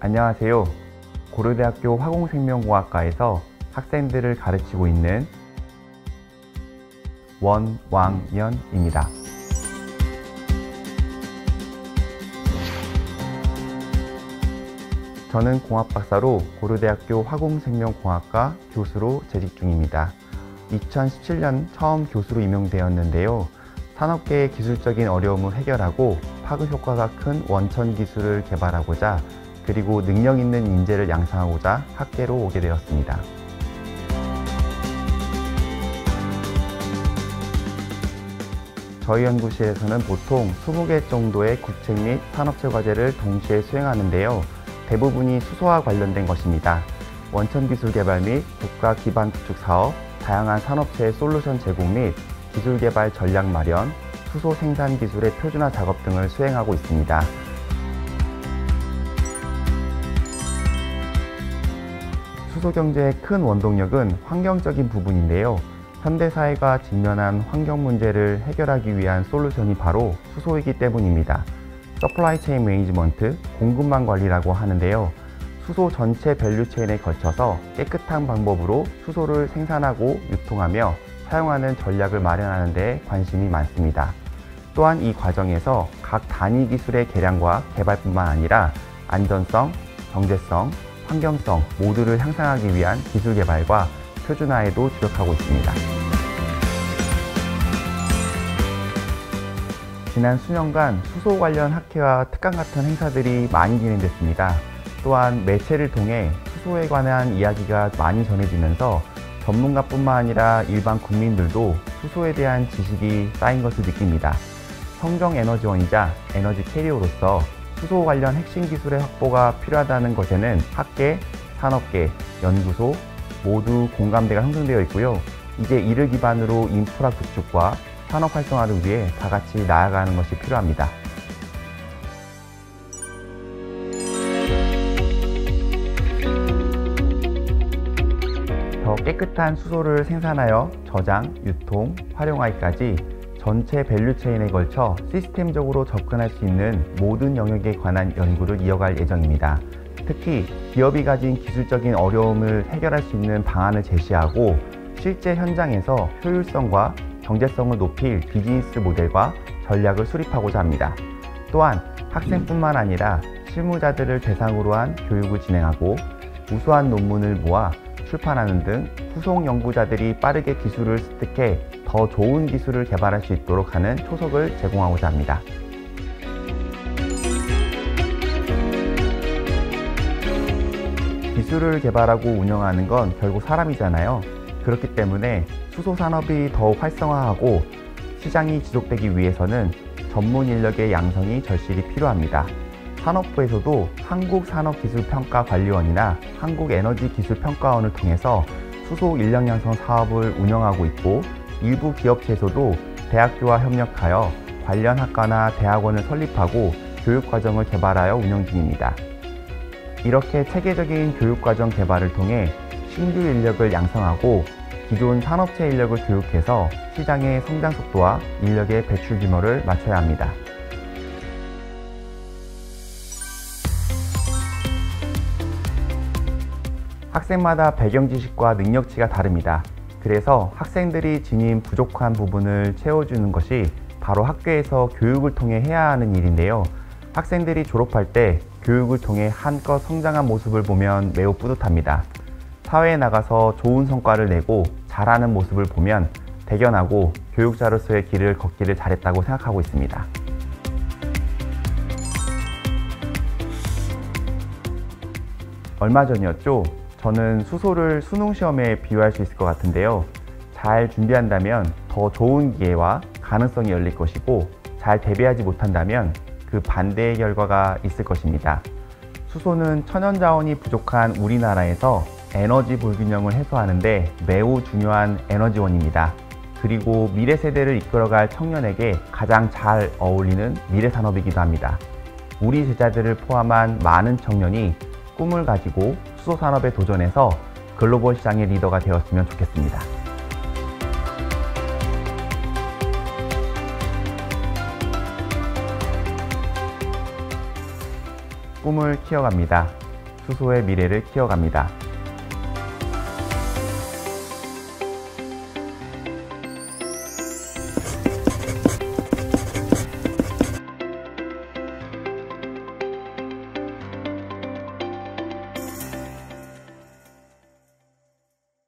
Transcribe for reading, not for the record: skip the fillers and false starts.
안녕하세요. 고려대학교 화공생명공학과에서 학생들을 가르치고 있는 원왕연입니다. 저는 공학박사로 고려대학교 화공생명공학과 교수로 재직 중입니다. 2017년 처음 교수로 임용되었는데요. 산업계의 기술적인 어려움을 해결하고 파급효과가 큰 원천 기술을 개발하고자, 그리고 능력 있는 인재를 양성하고자 학계로 오게 되었습니다. 저희 연구실에서는 보통 20개 정도의 국책 및 산업체 과제를 동시에 수행하는데요. 대부분이 수소와 관련된 것입니다. 원천 기술 개발 및 국가 기반 구축 사업, 다양한 산업체의 솔루션 제공 및 기술 개발 전략 마련, 수소 생산 기술의 표준화 작업 등을 수행하고 있습니다. 수소 경제의 큰 원동력은 환경적인 부분인데요. 현대사회가 직면한 환경 문제를 해결하기 위한 솔루션이 바로 수소이기 때문입니다. 서플라이 체인 매니지먼트, 공급망 관리라고 하는데요. 수소 전체 밸류 체인에 걸쳐서 깨끗한 방법으로 수소를 생산하고 유통하며 사용하는 전략을 마련하는 데 관심이 많습니다. 또한 이 과정에서 각 단위 기술의 개량과 개발뿐만 아니라 안전성, 경제성, 환경성 모두를 향상하기 위한 기술 개발과 표준화에도 주력하고 있습니다. 지난 수년간 수소 관련 학회와 특강 같은 행사들이 많이 진행됐습니다. 또한 매체를 통해 수소에 관한 이야기가 많이 전해지면서 전문가뿐만 아니라 일반 국민들도 수소에 대한 지식이 쌓인 것을 느낍니다. 청정에너지원이자 에너지 캐리어로서 수소 관련 핵심 기술의 확보가 필요하다는 것에는 학계, 산업계, 연구소 모두 공감대가 형성되어 있고요. 이제 이를 기반으로 인프라 구축과 산업 활성화를 위해 다 같이 나아가는 것이 필요합니다. 더 깨끗한 수소를 생산하여 저장, 유통, 활용하기까지 전체 밸류체인에 걸쳐 시스템적으로 접근할 수 있는 모든 영역에 관한 연구를 이어갈 예정입니다. 특히 기업이 가진 기술적인 어려움을 해결할 수 있는 방안을 제시하고, 실제 현장에서 효율성과 경제성을 높일 비즈니스 모델과 전략을 수립하고자 합니다. 또한 학생뿐만 아니라 실무자들을 대상으로 한 교육을 진행하고, 우수한 논문을 모아 출판하는 등 후속 연구자들이 빠르게 기술을 습득해 더 좋은 기술을 개발할 수 있도록 하는 초석을 제공하고자 합니다. 기술을 개발하고 운영하는 건 결국 사람이잖아요. 그렇기 때문에 수소 산업이 더욱 활성화하고 시장이 지속되기 위해서는 전문 인력의 양성이 절실히 필요합니다. 산업부에서도 한국산업기술평가관리원이나 한국에너지기술평가원을 통해서 수소 인력 양성 사업을 운영하고 있고, 일부 기업체에서도 대학교와 협력하여 관련 학과나 대학원을 설립하고 교육과정을 개발하여 운영 중입니다. 이렇게 체계적인 교육과정 개발을 통해 신규 인력을 양성하고 기존 산업체 인력을 교육해서 시장의 성장 속도와 인력의 배출 규모를 맞춰야 합니다. 학생마다 배경 지식과 능력치가 다릅니다. 그래서 학생들이 지닌 부족한 부분을 채워주는 것이 바로 학교에서 교육을 통해 해야 하는 일인데요. 학생들이 졸업할 때 교육을 통해 한껏 성장한 모습을 보면 매우 뿌듯합니다. 사회에 나가서 좋은 성과를 내고 잘하는 모습을 보면 대견하고, 교육자로서의 길을 걷기를 잘했다고 생각하고 있습니다. 얼마 전이었죠? 저는 수소를 수능시험에 비유할 수 있을 것 같은데요. 잘 준비한다면 더 좋은 기회와 가능성이 열릴 것이고, 잘 대비하지 못한다면 그 반대의 결과가 있을 것입니다. 수소는 천연자원이 부족한 우리나라에서 에너지 불균형을 해소하는데 매우 중요한 에너지원입니다. 그리고 미래 세대를 이끌어갈 청년에게 가장 잘 어울리는 미래 산업이기도 합니다. 우리 제자들을 포함한 많은 청년이 꿈을 가지고 수소 산업에 도전해서 글로벌 시장의 리더가 되었으면 좋겠습니다. 꿈을 키워갑니다. 수소의 미래를 키워갑니다.